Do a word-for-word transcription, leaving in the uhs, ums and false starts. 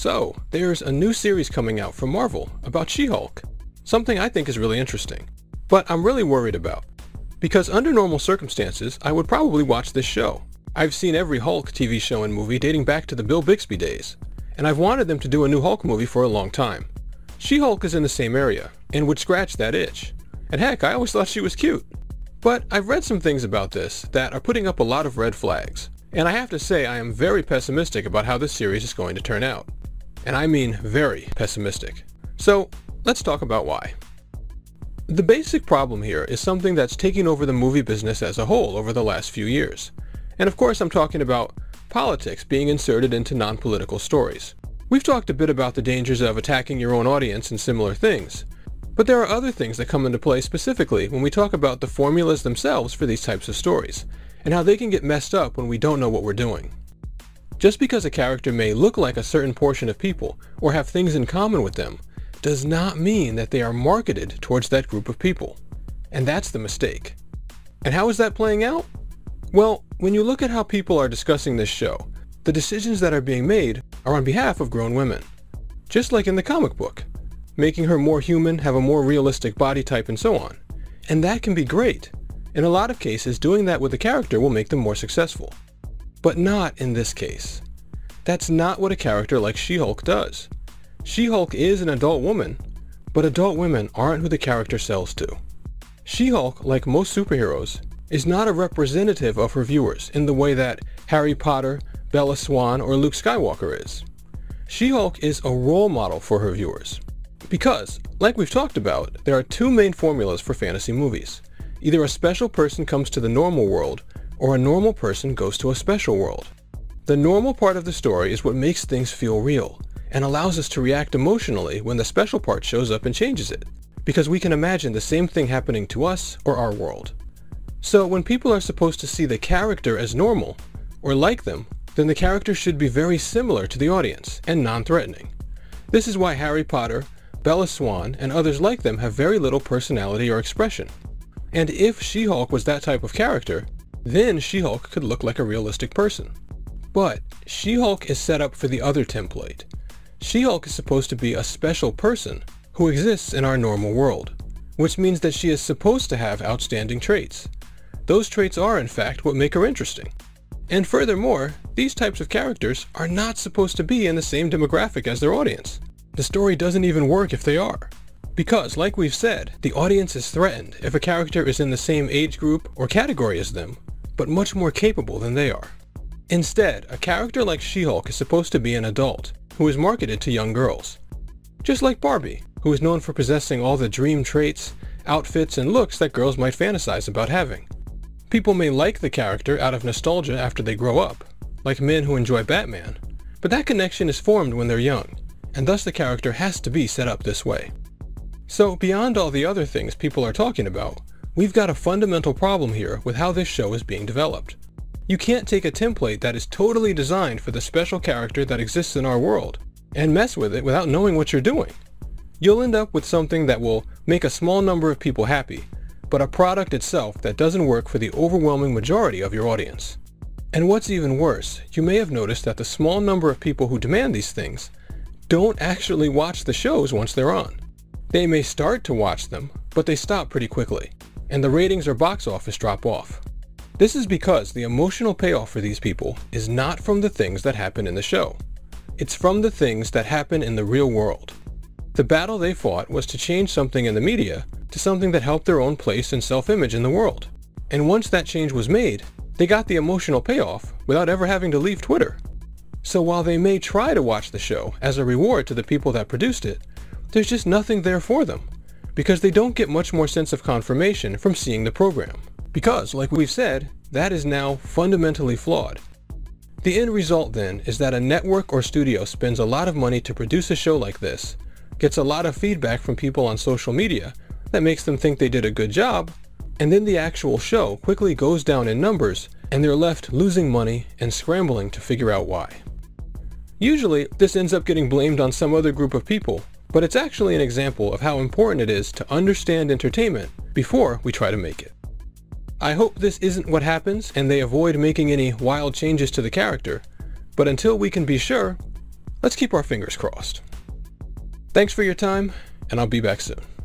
So, there's a new series coming out from Marvel about She-Hulk, something I think is really interesting, but I'm really worried about, because under normal circumstances, I would probably watch this show. I've seen every Hulk T V show and movie dating back to the Bill Bixby days, and I've wanted them to do a new Hulk movie for a long time. She-Hulk is in the same area, and would scratch that itch. And heck, I always thought she was cute. But I've read some things about this that are putting up a lot of red flags, and I have to say I am very pessimistic about how this series is going to turn out. And I mean very pessimistic. So, let's talk about why. The basic problem here is something that's taking over the movie business as a whole over the last few years. And of course I'm talking about politics being inserted into non-political stories. We've talked a bit about the dangers of attacking your own audience and similar things, but there are other things that come into play specifically when we talk about the formulas themselves for these types of stories, and how they can get messed up when we don't know what we're doing. Just because a character may look like a certain portion of people, or have things in common with them, does not mean that they are marketed towards that group of people. And that's the mistake. And how is that playing out? Well, when you look at how people are discussing this show, the decisions that are being made are on behalf of grown women. Just like in the comic book. Making her more human, have a more realistic body type, and so on. And that can be great. In a lot of cases, doing that with a character will make them more successful. But not in this case. That's not what a character like She-Hulk does. She-Hulk is an adult woman, but adult women aren't who the character sells to. She-Hulk, like most superheroes, is not a representative of her viewers in the way that Harry Potter, Bella Swan, or Luke Skywalker is. She-Hulk is a role model for her viewers. Because, like we've talked about, there are two main formulas for fantasy movies. Either a special person comes to the normal world, or a normal person goes to a special world. The normal part of the story is what makes things feel real, and allows us to react emotionally when the special part shows up and changes it, because we can imagine the same thing happening to us or our world. So when people are supposed to see the character as normal, or like them, then the character should be very similar to the audience, and non-threatening. This is why Harry Potter, Bella Swan, and others like them have very little personality or expression. And if She-Hulk was that type of character, then She-Hulk could look like a realistic person. But She-Hulk is set up for the other template. She-Hulk is supposed to be a special person who exists in our normal world, which means that she is supposed to have outstanding traits. Those traits are, in fact, what make her interesting. And furthermore, these types of characters are not supposed to be in the same demographic as their audience. The story doesn't even work if they are. Because, like we've said, the audience is threatened if a character is in the same age group or category as them, but much more capable than they are. Instead, a character like She-Hulk is supposed to be an adult, who is marketed to young girls. Just like Barbie, who is known for possessing all the dream traits, outfits, and looks that girls might fantasize about having. People may like the character out of nostalgia after they grow up, like men who enjoy Batman, but that connection is formed when they're young. And thus the character has to be set up this way. So beyond all the other things people are talking about, we've got a fundamental problem here with how this show is being developed. You can't take a template that is totally designed for the special character that exists in our world and mess with it without knowing what you're doing. You'll end up with something that will make a small number of people happy, but a product itself that doesn't work for the overwhelming majority of your audience. And what's even worse, you may have noticed that the small number of people who demand these things don't actually watch the shows once they're on. They may start to watch them, but they stop pretty quickly, and the ratings or box office drop off. This is because the emotional payoff for these people is not from the things that happen in the show. It's from the things that happen in the real world. The battle they fought was to change something in the media to something that helped their own place and self-image in the world. And once that change was made, they got the emotional payoff without ever having to leave Twitter. So while they may try to watch the show as a reward to the people that produced it, there's just nothing there for them, because they don't get much more sense of confirmation from seeing the program. Because, like we've said, that is now fundamentally flawed. The end result then is that a network or studio spends a lot of money to produce a show like this, gets a lot of feedback from people on social media that makes them think they did a good job, and then the actual show quickly goes down in numbers and they're left losing money and scrambling to figure out why. Usually, this ends up getting blamed on some other group of people, but it's actually an example of how important it is to understand entertainment before we try to make it. I hope this isn't what happens and they avoid making any wild changes to the character, but until we can be sure, let's keep our fingers crossed. Thanks for your time, and I'll be back soon.